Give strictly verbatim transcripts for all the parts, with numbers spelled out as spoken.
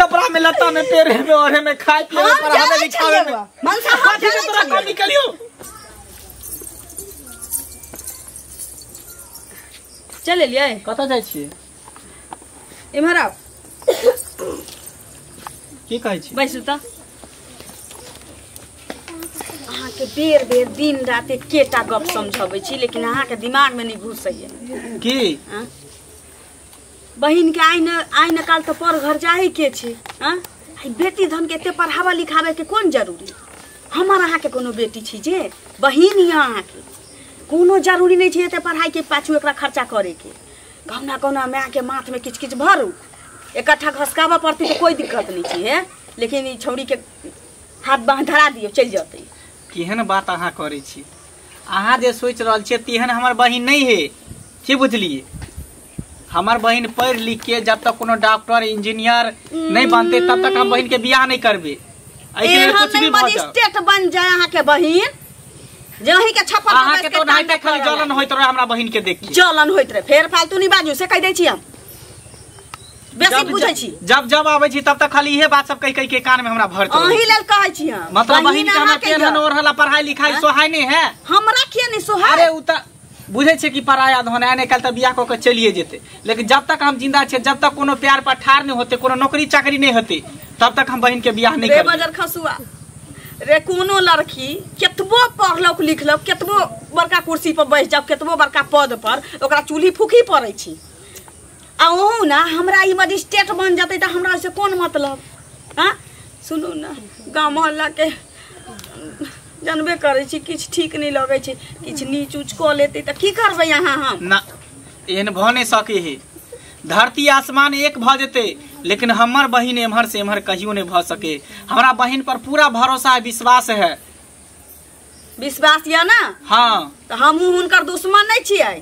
कपड़ा में लता में पेड़ में और में खाए पिए में पढ़ावे लिखावे में मनसा हाथ में तोरा कर निकलियो। चल लियै कतौ जाय छी इमहर आओ की कहै छी बैसू त अहाँ के बेर बेर दिन रात केटा गप समझबै छी लेकिन अहाँ के दिमाग में नहीं घुसैया की हां बहन के आइन आइन काल तो पर घर जाए के छी हां बेटी धन के एते पढ़ावा लिखावे के कोन जरूरी हमर अहाँ के कोनो बेटी छी जे बहन या अहाँ के कोनो जरूरी नहीं छी एते पढ़ाई के पाछू एकरा खर्चा करे के कौना कौना माँ के माथ में किच किच भरू इकट्ठा घसकावा पड़ती तो कोई दिक्कत नहीं छी है लेकिन छौड़ी के हाथ बाँध धरा दियो चल जतै केहन बात अहाँ करे छी अहाँ जे सोच रहल छी तेहन हमर बहिन नहीं है की बुझलिए हमार बहन पढ़ लिख के जब तक कोनो डॉक्टर इंजीनियर नहीं बनते तब तक हम बहन के बियाह नहीं करबे ऐसे कुछ भी बन जाए स्टेट बन जाए अहाँ के बहन जही के छप्पर अहाँ के तो नहीं देख जलन होइत रहे हमरा बहन के देख जलन होइत रहे फेर फालतू नहीं बाजू से कह दै छी हम बेसी बुझै छी जब जब आबै छी तब तक खाली ये बात सब कह कह के कान में हमरा भर तो ओही लेल कहै छी हम मतलब बहन के हमरा टेंशन और हला पढ़ाई लिखाई सोहाय नहीं है हमरा के नहीं सोहाय अरे उ त बुझे छे कि पराया धन आने कल तक बियाह क चलिए जेते लेकिन जब तक हम जिंदा छे जब तक कोनो प्यार पर ठार नहीं होते कोनो नौकरी चाकरी नहीं होते तब तक हम बहन के बियाह नहीं करब बेबजर खसुआ रे कोनो लड़की केतबो पढ़लक लिखलक केतबो बड़का कुर्सी पर बैठ जाओ केतबो बड़का पद पर ओकरा चूल्ही फूकी पड़ै छी आ ओहु ना हमरा ई मजिस्ट्रेट बन जतै त हमरा से कोन मतलब हां सुनू ना गांव मोहल्ला के जानबे करे छी किछ ठीक नहीं लगे छी किछ नीच उच क लेते त की करबै यहां हम ना एहन भ नहीं सके है धरती आसमान एक भ जेते लेकिन हमर बहिन एम्हर से एम्हर कहियो नहीं भ सके हमरा बहिन पर पूरा भरोसा है विश्वास है विश्वास या ना हां त हम हुनकर दुश्मन नहीं छियै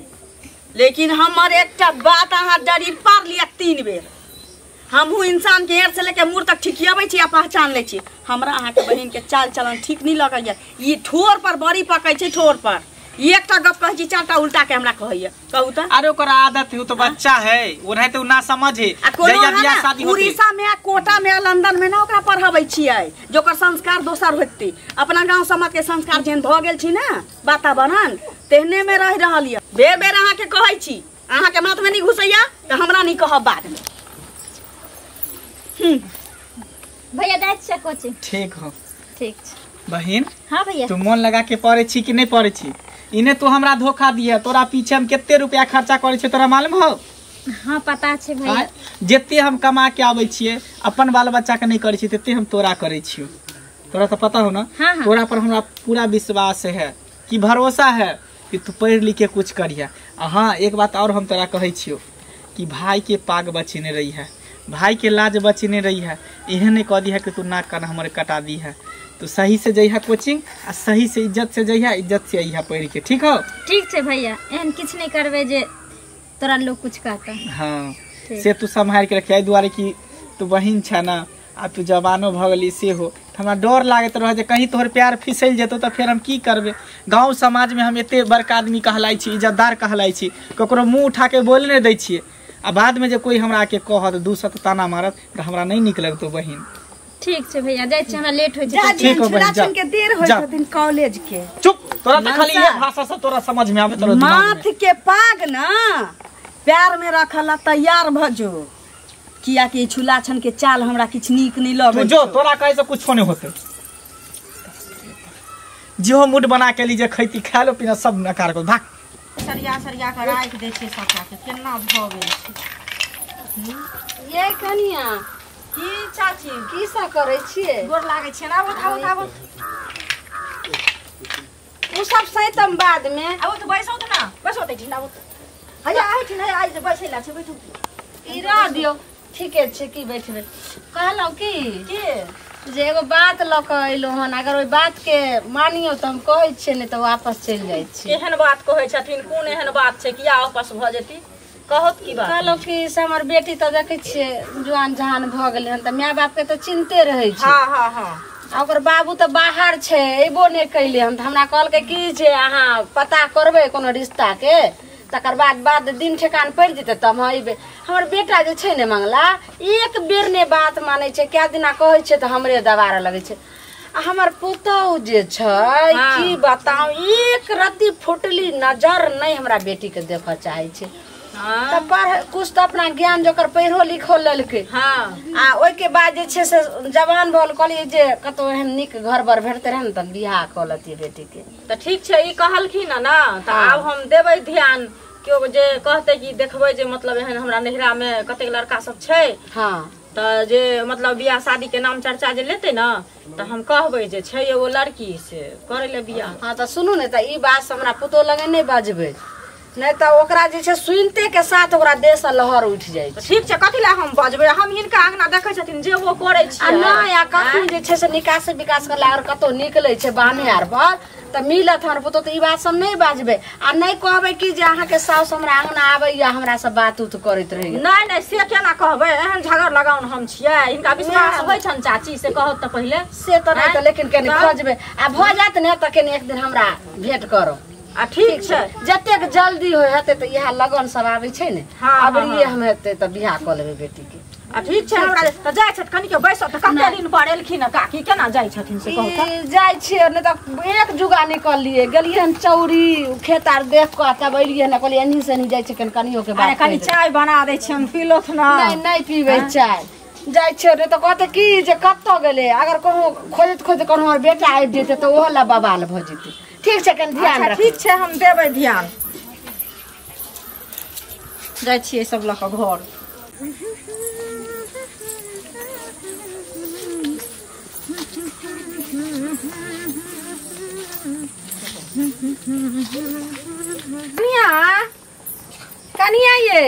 लेकिन हमर एकटा बात अहाँ डरीर पार लिया तीन बेर हमहू इंसान के हेर से लेके मूर तक ठिकियाबै छी आ पहचान लै छी हमरा अहाँ के बहिन के चाल चलन ठीक नहीं लगैया ई ठोर पर बड़ी पकै छै ठोर पर ई एकटा गप कहै छी चाटा उल्टा के हमरा कहैया कहू त अरे ओकर आदत है उ तो बच्चा है ओनाहि त उ ना समझे जइया बियाह शादी होते उड़ीसा में कोटा में लंदन में ना ओकरा पढ़ाबै छियै जोकर संस्कार दोसर होते अपना गांव समाज के संस्कार जेहन भ गेल छी ना वातावरण तेहने में रह रहलिया बेर बेर अहाँ के कहै छी अहाँ के माथ में नहीं घुसैया त हमरा नहीं कहब बाद में हम भैया दैत छ कोचिंग ठीक हो ठीक बहिन हां भैया तू मन लगा के पढ़ै छी कि नहीं पढ़ै छी इने तो हमरा धोखा दिया तोरा पीछे हम कितने रुपया खर्चा करे छे तोरा मालूम हो हां पता छे भैया जते हम कमा के आबै छियै अपन बाल बच्चा के नहीं करे छी तते हम तोरा करे छियो तोरा तो पता हो ना हाँ, हाँ। तोरा पर हमरा पूरा विश्वास है कि भरोसा है कि तू पढ़ लिख के कुछ करिया हां एक बात और हम तोरा कहै छियो कि भाई के पाग बचेने रही है भाई के लाज बचेने रही है एहन नहीं कह दी है कि तू नाक कान हमर कटा दी है तो सही से जइहा कोचिंग आ सही से इज्जत से जइहा इज्जत से आइहा पढ़ के ठीक हो ठीक छे भैया एहन किछ नहीं करबे जे तोरा लोग कुछ कहता हां से तू संभाल के रखिया दुआरे कि तू बहिन छ ना आ तू जवानो भगली से हो हमरा डर लागत रह जे कहीं तोहर प्यार फिसल जेतो त फिर हम की करबे गांव समाज में हम एते बड़का आदमी कहलाई छी इज्जतदार कहलाई छी ककरो मुंह उठा के बोल नै दै छी आ बाद में जे कोई हमरा के कहत दूसत ताना मारत त हमरा नहीं निक लगतो बहिन ठीक छे भैया जाय छी हमरा लेट होय छै ठीक हो बहिन जा के देर होय छै दिन कॉलेज के चुप तोरा त खाली ये भाषा सब तोरा समझ में आबे तोरा माथ के पाग ना प्यार में रखला तैयार भजो किया के छुलाछन के चाल हमरा किछ नीक नहीं लगे जो तोरा कहे से कुछ नहीं होते जो मूड बना के लीजे खेती खा लो पीना सब नकार को भाग सरिया सरिया के राख दे छै सका के केना भ गेल ये कनिया की चाची की सा करै छियै गोर लागे छै ना बताओ बताओ ओ सब सैतम बाद में आ तो बैसो त ना बैसो त जिंदा हो हया आइ छी नै आइ बैसैला छै बैठू ई रा दियो ठीक है की बैठबे कहलो की के जे एगो बात ल क आइलो हन अगर ओई बात के मानियो त हम कहै छियै नै त वापस चलि जाय छी एहन बात कहै छथिन कोन एहन बात छै कि या वापस भ जेती कहत की बात कहलो की हमर बेटी त देखै छियै जवान जहान भ गेल हन त माय बाप के त चिंते रहै छै हां हां हां ओकर बाबू त बाहर छै एबो नै कइले हन हमरा कहलकै की जे अहाँ पता करबै कोनो रिश्ता के त तकर बाद बाद दिन ठेकान पड़ जेते तब हम अबे। हमर बेटा जे छै ने मंगला एक बेर ने बात मानै छै, क्या दिना कहै छै त हमरे दबारा लगै छै। आ हमर पुतौ जे छै हाँ। की बताऊ एक रति फुटली नजर नहीं हमरा बेटी के देख चाहे छै हाँ। त पर कुछ त अपना ज्ञान जोकर पढ़ो लिखो ललके हां। आ ओइ के बाद जे छै से जवान भल कहली जे कतो एहन निक घर बर भेटते रहन त बियाह क लती बेटी के। त ठीक छै ई कहलखिन न त आब हम देबै ध्यान क्यों जे कहते कि देखबै जे मतलब एहन हमरा नहिरा में कतेक लड़का सब छै हां। त जे मतलब बियाह शादी के नाम चर्चा जे लेते न त हम कहबै जे छै एगो लड़की से करे ले बियाह हां। त सुनू ने त ई बात हमरा पुतो लगे नै बाजबै नहीं तो ओकरा जे छै सुनते के साथ ओकरा देश लहर उठ जाए। ठीक छै कथि ला हम बजबै, हम हिनका अंगना देखै छथिन जे वो करै छै आ नै आ कखनो जे छै से निकास विकास कर लागल कतो निकलै छै बामे आर पर त मिलत हमर पुतो। त ई बात सब नै बाजबै आ नै कहबै कि जे अहाँ के सास हमरा अंगना आबै या हमरा से बात उत करैत रहै। नै नै से केना कहबै, एहन झगड़ लगाउन हम छियै। हिनका विश्वास होय छन चाची से कहत त पहिले से त नै त लेकिन कनि खोजबै आ भ जात ने त कनि एक दिन हमरा भेट करो। आ ठीक छै जतेक जल्दी होय हते त इहा लगन सब आबै छै ने अबरिए हम हते त बियाह क लेबै बेटी के। आ ठीक छै हमरा त जाय छै कनि के बैस त कते दिन पर एलखिन काकी केना जाय छथिन से कहू त। जाय छै नै त एक जुगा निकलिए गेलिए हम चौरी खेत आर देख क तब एलिए न कहलिए एनी से एनी जाय छै कनि कनियो के बात। अरे कनि चाय बना दै छी हम पीलोथ न। नै नै पीबै चाय जाय छै नै त कहते की जे कतौ गेलै अगर कोनो खोजत खोजत कोनो हमर बेटा आबि जेते त ओहो ला बवाल भ जेते। ठीक छै कनि ध्यान राख। ठीक छै हम देबै ध्यान। जाय छियै सब ल क घर। कनिया कनिया ये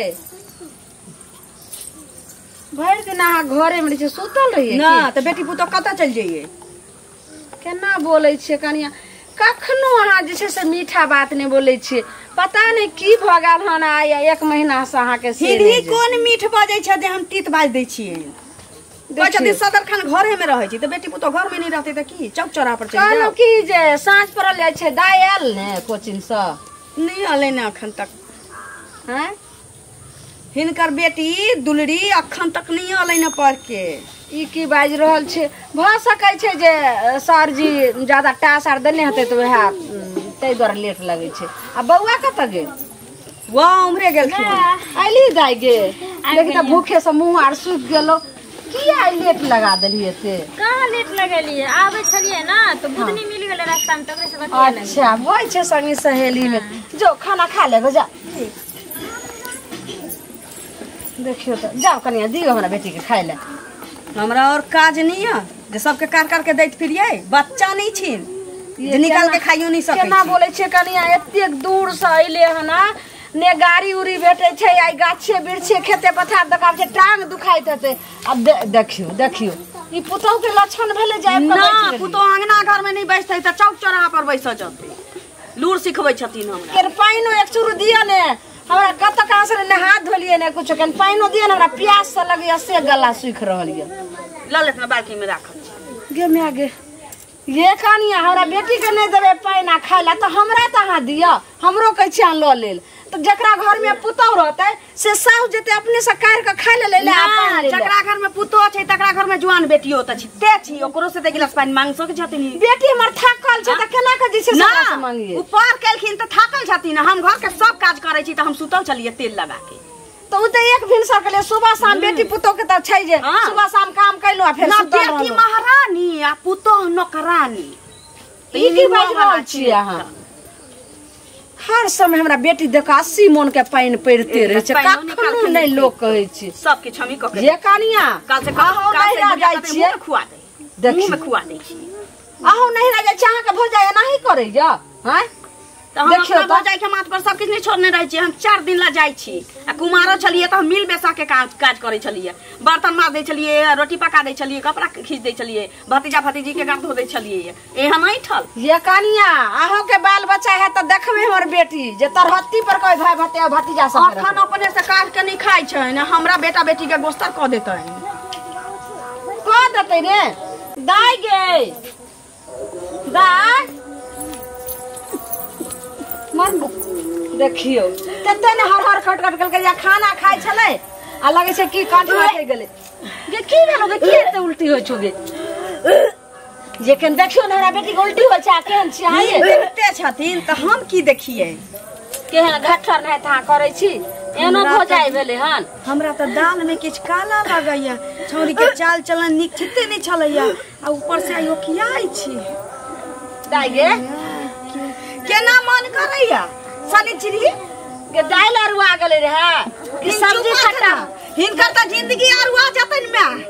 भरि दिन अहाँ घरे मे छै सुतल रहियै ना त बेटी पुतो कतऽ चलि जइयै केना बोलै छियै कनिया। कखनो अहाँ जे छै से मीठा बात ने बोले छी, पता नहीं की भगाल हन आया एक महीना से अहाँ के सीधी कोन मीठ बजे छै जे हम तीत बाज दै छी। बच्चा दिन सदर खान घरे में रहै छी त बेटी पुतो घर में नहीं रहते त की चौक चौरा पर चल जाओ। कहलौ की जे साँझ परल जाय छै दाइ आयल ने कोचिंग से नहीं आले ने अखन तक हैं। हिनकर बेटी दुलरी अखन तक नहीं आले ने पढ़ के। ई की बाज रहल छै, भ सकै छै जे सर जी ज्यादा टास आर देने हते त वह तै द्वारा लेट लगै छै। आ बौआ कत गेल? वा उम्रे गेल छै आइली दाइ गे देखि त भूखे से मुंह आर सूख गेलो। किया लेट लगा देलिए से? कहां लेट लगेलिए आबै छलिए ना त बुदनी मिल गेलै रास्ता में त ओकरे से बतिया लेलिए। अच्छा होय छै संगी सहेली में जो खाना खा लेबो जा। देखियो त जाओ कनिया दियो हमरा बेटी के खाय ले। हमरा और काज नहीं है जे सबके कार कार के दैत फिरियै, बच्चा नहीं छिन जे निकाल के खाइयो नहीं सकै। केना बोले छै कनिया एतेक दूर से अइले हना ने गाड़ी उड़ी भेटै छै आइ गाछे बिरछे खेते पथार दकाब छै टांग दुखाइत हते। अब देखियो देखियो ई पुतौ के लक्षण भेले जे आइ ना पुतौ अंगना घर में नहीं बैसतै त चौक चौराहा पर बैस जतै। लूर सिखबै छथिन हमरा केर पाइनो एक चूर दिया ने हमरा कत कहां से ने हाथ धोलिए ने कुछ कन पाइनो दिए ने हमरा प्यास से लगिया से गला सुख रहल ये। ललत में बाल्टी में राख गे में गे ये कहानी हमरा बेटी के नहीं देबे पाइना खाइला त हमरा त हां दिया। हमरो कह छिया ल लेल त जकरा घर में पुतौ रहतै से साहु जते अपने से कार के खाइ ले ले अपन। जकरा घर में पुतो छै तकरा घर में जुआन बेटियो त छै ते छी ओकरो से त गिलास पानी मांग सकै छथिन। बेटी हमर थाकल छै त केना के जे छै से मांगिए ऊपर केलखिन त थाकल छथिन। हम घर के सब काज करै छी त हम सुतल छलिए तेल लगा के त उ त एक दिन सर के सुबह शाम बेटी पुतो के त छै जे सुबह शाम काम कैलो आ फेर सुतल रहल। बेटी महारानी आ पुतो नौकरानी ई की बात रहल छी अहाँ। हर समय हमरा बेटी देख अस्सी मन के पानी पड़ते रहे छै कखनो नै लोग कहै छै सब किछ हमही कके जे कनिया काल से काल जाय छी खुआ दे देखू में खुआ दे छी आहो नहीं रह जाय छै अहाँ के भौजाइ एनाही करै य हैं। त हम अपना भौजाइ के माथ पर सब किछ नै छोड़ने रह छी। हम चार दिन ला जाय छी आ कुमारो छलिए त हम मिल बेसा के काज काज करै छलिए, बर्तन माज दै छलिए, रोटी पका दै छलिए, कपड़ा खींच दै छलिए, भतीजा भतीजी के गांठ धो दै छलिए। ए हम ऐठल ये कनिया आहो के बाल बच्चा है त देखबे हमर बेटी जे तरहत्ती पर कोई भाई भतिया भतीजा सब अखन अपने से काट के नै खाइ छै न हमरा बेटा बेटी के गोस्तर क देतै क देतै रे दाइ गे दाइ मन देखियो कते ने हर हर खट खट करके जा खाना खाए छले आ लगे छै की कांठ माटे गेले जे की भेलो जे की त उल्टी होय छौ गे जे केन देखियो न हमरा बेटी के उल्टी होय छै केहन छै आय उल्टे छथिन त हम की देखिए केहन घट्ठर नै था करै छी एनो हो जाय भेले हन हमरा त दाल में किछ काला लागैया छोरी के चाल चलन निक छिते नै छलैया आ ऊपर से आयो की आइ छी दाइ गे केना मन करैया सानी चिड़ी के दाल अरुआ गेले रहे कि सब्जी खट्टा हिनकर त जिंदगी अरुआ जतन में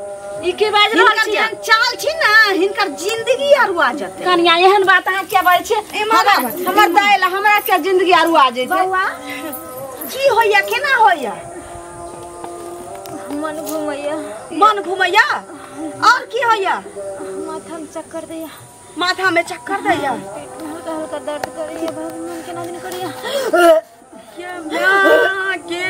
ई के बाज रहल छी जन चाल छी ना हिनकर जिंदगी अरुआ जतन कनिया एहन बात अहाँ के बाजै छी हमर दाल हमरा के जिंदगी अरुआ जतै बौआ की होइया केना होइया मन घुमैया मन घुमैया और की होइया माथा में चक्कर दैया माथा में चक्कर दैया हल्का दर्द करिया भगवान के नाम में करिया क्या मां के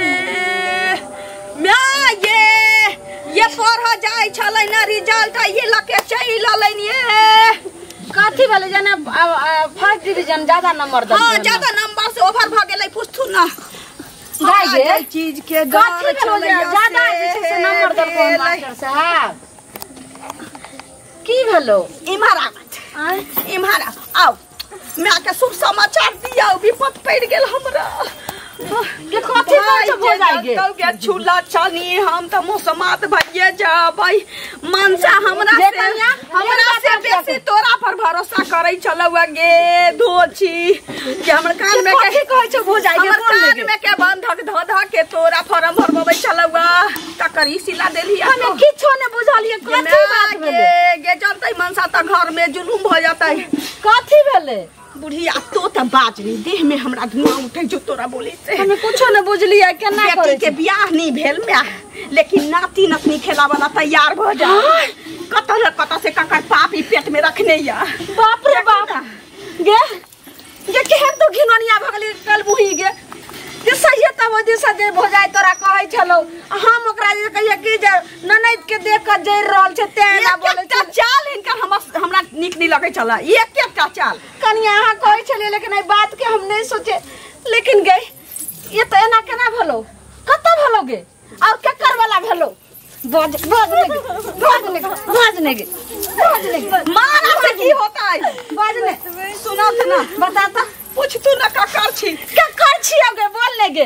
मां ये ये पर हो जाय छले ना रिजल्ट ये लके चैल ललनिए काथी वाले जाना फर्स्ट डिवीजन ज्यादा नंबर द हां ज्यादा नंबर से ओवर भ गेलै पुछथु ना भाई जे चीज के काथी वाले ज्यादा से नंबर द पर मास्टर साहब की भेलो इमारत इमारत आओ मैं के शुभ समाचार दिया विपद पड़ गेल हमरा के कथि बात हो जाएगे कहू के छुला छानी हम त मौसमात भइए जा भाई मनसा हमरा से हमरा से बेसी तोरा पर भरोसा करै छलौआ गे धोछी के हमर कान में कहि कहै छ हो जाएगे हमर कान में के बंधक ध ध के तोरा फॉर्म भरबबै छलौआ तकरी सिला देलिए हमें किछो न बुझलिए कथि बात भेलै गे जनतै मनसा त घर में जुलुम भ जातै कथि भेलै बुढ़िया तो त बाज रे देह में हमरा धुआं उठै जो तोरा बोले से हमें कुछो न बुझलिए केना करै बेटी के बियाह नहीं भेल में लेकिन नाती नतनी खेला वाला तैयार भ जा कत न कत से ककर पाप ई पेट में रखने या बाप रे बाप गे जे केहन तो घिननिया भगली कलबुही गे जे सहिए त वो दिस जे भ जाय तोरा कहै छलो हम ओकरा जे कहिए कि जे ननद के देख क जैर रहल छै ते ना बोले त चाल इनका हमरा हमरा निक नहीं लगै छला एक एक टा चाल कनिया हां कहै छले लेकिन ई बात के हम नहीं सोचे लेकिन गई ये त एना केना भलो कत भलो गे और केकर वाला भलो बाज बाज ने बाज ने बाज ने बाज ने माना से की होता है बाज ने सुना था ना बताता पूछ तू ना का कर छी क्या कर छी आगे बोल लेगे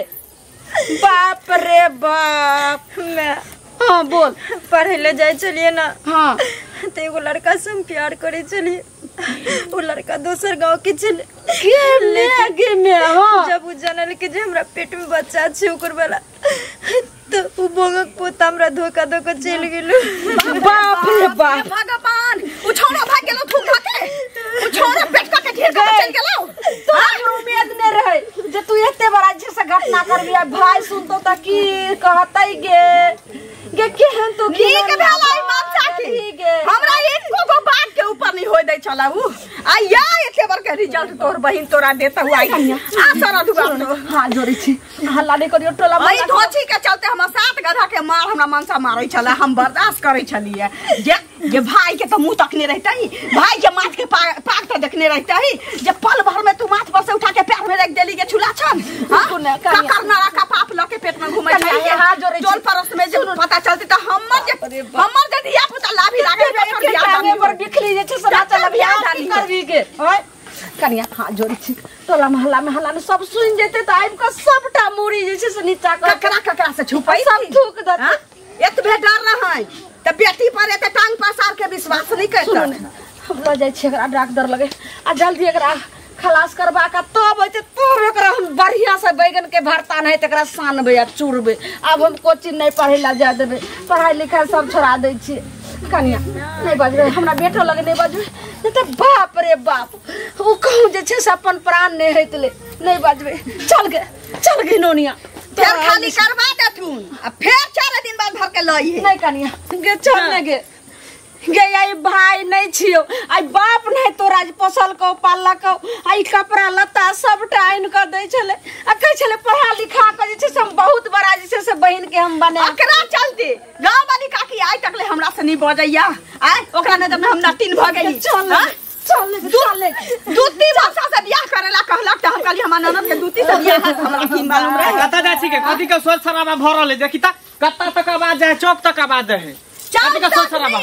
बाप रे बाप मैं हां बोल पढ़े ले जाए चलिए ना हां ते एगो लड़का से प्यार करे चलिए वो लड़का दूसर गांव के चले ले आगे में हां जब उ जानल के जे हमरा पेट में बच्चा छै ओकर वाला तो उ बोगक पोता हमरा धोखा दो के चल गेलो बाप रे बाप भगवान उ छोरा भाग गेलो थूक धके उ छोरा पेट का के घेर के चल गेलो तोरा उम्मीद न रहे जे तू एते बड़ा जे से घटना करबी आ भाई सुनतो त की कहतै गे गे केहन तो की के भेलै माता की गे हमरा एको गो बात के ऊपर नहीं होय दै छला उ आ या एते बार के रिजल्ट तोर बहिन तोरा देता हुआ आ सारा दुबारा हां जोड़ी छी हल्ला नहीं करियो टोला भाई धोछी के चलते हम सात गधा के मार हमरा मनसा मारै छला हम बर्दाश्त करै छलिए जे जे भाई के त मुंह तकने रहतै भाई के माथ के पाग त देखने रहतै जे पल भर में तू माथ पर से उठा के पैर में रख देली के छुला छन हां का करना का पाप ल के पेट में घुमै छै हां जोड़ी जोल परस में जे पता चलते त हमर जे हमर जे धिया पुता लाभी लागे बेकर बियाह पर बिखली जे छै सदा चल बियाह की करबी के ओय कनिया हां जोड़ी छी टोला मोहल्ला में हल्ला सब सुन जेते त आइब का सबटा मुरी जे छै से नीचा कर ककरा ककरा से छुपै सब थूक दत एतबे डर न है त बेटी पर एते टांग पसार के विश्वास नहीं करत हम ल जाय छी एकरा डॉक्टर लगे आ जल्दी एकरा खलास करबा का तब होते तोर एकरा हम बढ़िया से बैगन के भरता नहीं तकरा सानबे आ चूरबे अब हम कोची नहीं पढ़ैला जा देबे पढ़ाई लिखाई सब छोड़ा दै छी कनिया नहीं बज रहे हमरा बेटो लगे नहीं बज रहे त बाप रे बाप ओ कहू जे छै से अपन प्राण ने हेतले नहीं बजबे चल गे चल गे नोनिया फेर खाली करबा देथुन आ फेर चार दिन बाद भर के लई नहीं कनिया गे चल ने गे गे आई भाई नहीं छियो आई बाप नहीं तोरा जे पोसल को पालला को आई कपड़ा लत्ता सबटा आइन क दै छले आ कह छले पढ़ा लिखा क जे छै से हम बहुत बड़ा जे छै से बहिन के हम बना अकरा चलते गांव वाली काकी आई तकले हमरा से नहीं बजैया आई ओकरा ने त हम नतिन भ गेली चल दूती भाषा से बियाह करेला कहलक त हम कहली हमर ननद के दूती से बियाह हमरा की मालूम रहे कता जाछि के कथि के शोर शराबा भरल है देखि त कता तक आवाज है चौक तक आवाज है कथि के शोर शराबा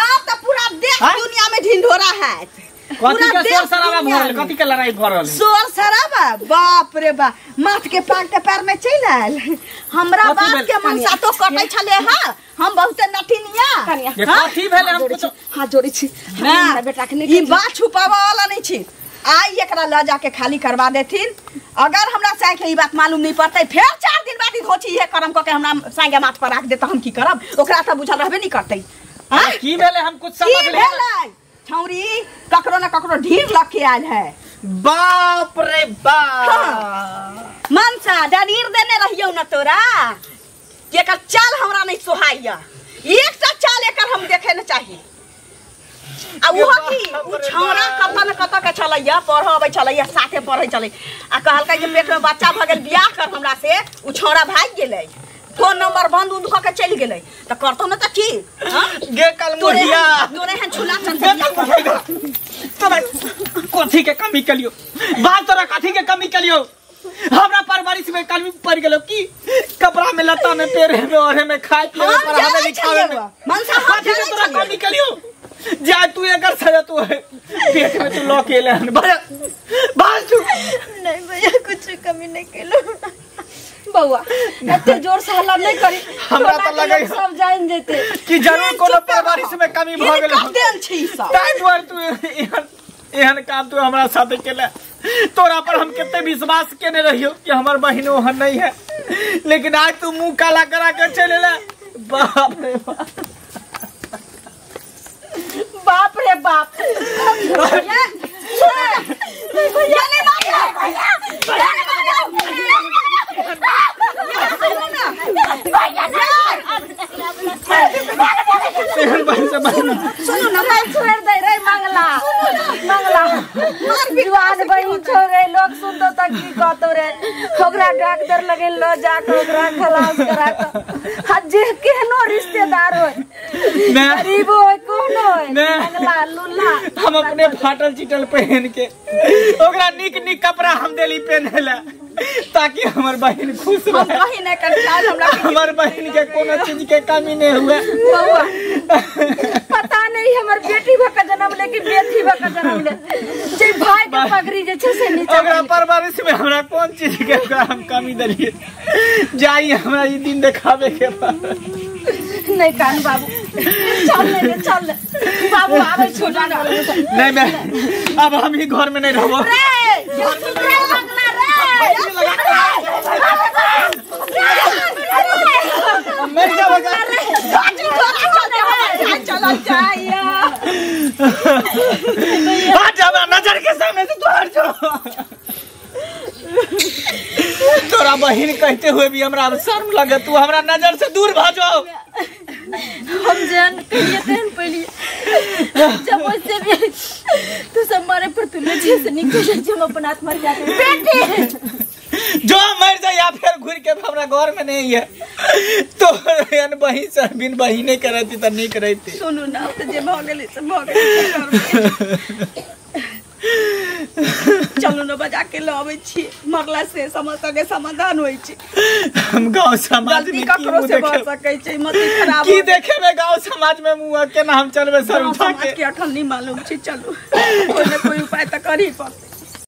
आप त पूरा देश दुनिया में ढिंढोरा है कथि के शोर शराबा भरल कथि के लड़ाई भरल शोर शराबा बाप रे बा माथ के पाक के पैर में चल आयल हमरा बाप के मनसा तो कटै छले हां हम बहुत नठिनिया ये कथि भेल हम कुछ हां जोड़ी छी हां बेटा के नहीं ई बात छुपावा वाला नहीं छी आई एकरा ल जाके खाली करवा देथिन अगर हमरा साई के ई बात मालूम नहीं पड़तै फेर चार दिन बाद धोची ये करम क के हमरा साई के माथ पर राख देत हम की करब ओकरा त बुझल रहबे नहीं करतै हां की भेल हम कुछ समझ लेलै छौरी ककरो न ककरो ढीर लके आयल है बाप रे बाप मनसा डरीर देने रहियो न तोरा ये कर चाल हमरा नहीं सोहाइया एक सा चाल एकर हम देखे न चाहिए आ उहो की उ छौरा कतन कत के चलैया पढ़बै चलैया साथे पढ़ै चलै आ कहलकै जे पेट में बच्चा भगेल बियाह कर हमरा से उ छौरा भाग गेलै फोन नंबर बंद उंद क के चल गेलै त करतो न त की गे कल मोहिया तोरे हन छुला चल तोरा कथि के कमी कलियो बात तोरा कथि के कमी कलियो हमरा परवरिश में कलमी पड़ गेलो की कपड़ा में लता में पेड़ में ओढ़े में खाए पे पर हमें लिखावे में मन सा हाथ में तोरा कर निकलियो जा तू एकर सजा तू पेट में तू लके ले भैया बाल तू नहीं भैया कुछ कमी नहीं केलो बउआ एते जोर से हल्ला नहीं करी हमरा त लगे सब जान जेते कि जरूर कोनो परवरिश में कमी भ गेलो कतेन छी सब टाइम पर तू एहन काम तू हमरा साथे केला तोरा पर हम कितने विश्वास केने रहियो कि हमार बहिनो हन नहीं है लेकिन आज तू मुंह काला करा के चले ला बाप रे बाप बाप रे बाप भैया भैया ने मारो भैया ने मारो भैया ने मारो सुनो ना मैं छोड़ दे रे मंगला मंगला मार बिरवाद बहिन छोरे लोग सुन तो तक की कहतो रे ओकरा डॉक्टर लगे लो जा के ओकरा खलास करा हजे केहनो रिश्तेदार होय गरीब होय कोन होय मंगला लुल्ला हम अपने फाटल चिटल पहन के ओकरा निक निक कपड़ा हम देली पहनला ताकि हमार बहन खुश रहे हम बहन के चाल हमरा हमार बहन के कोनो चीज के कमी नहीं हुए पता नहीं हमार बेटी भक जन्म लेके बेटी भक जन्म ले जे भाई के पगड़ी जे छै से नीचे ओकरा परवरिश में हमरा कोन चीज के हम कमी देलिए जाई हमरा ई दिन देखावे के नहीं कान बाबू चल ले चल बाबू आवे छोड़ा नहीं मैं अब हम ही घर में नहीं रहबो मैं क्या बता चला जाया नजर के सामने से तोहर तोरा बहन कहते हुए भी हमरा शर्म लगे तू हमरा नजर से दूर भाजो हम जान कहिए तहन पहली जब से भी तू सब मारे पर तूने जैसे निकल जाए हम अपन आत्मा मर जाते बेटी जो मर जाए या फिर घुर के हमरा घर में नहीं है तो यान बहिन से बिन बहिने करती त नहीं करती सुनू ना त जे भ गेल से भ गेल चलो न बजा के लबै छी मरला से समस्या के समाधान होई छी हम गांव समाज में ककरो से भ सकै छै मति खराब की देखे में गांव समाज में मुआ के नाम चलबे सर उठा के के अठल नहीं मालूम छी चलो कोई ना कोई उपाय त करी पड़तै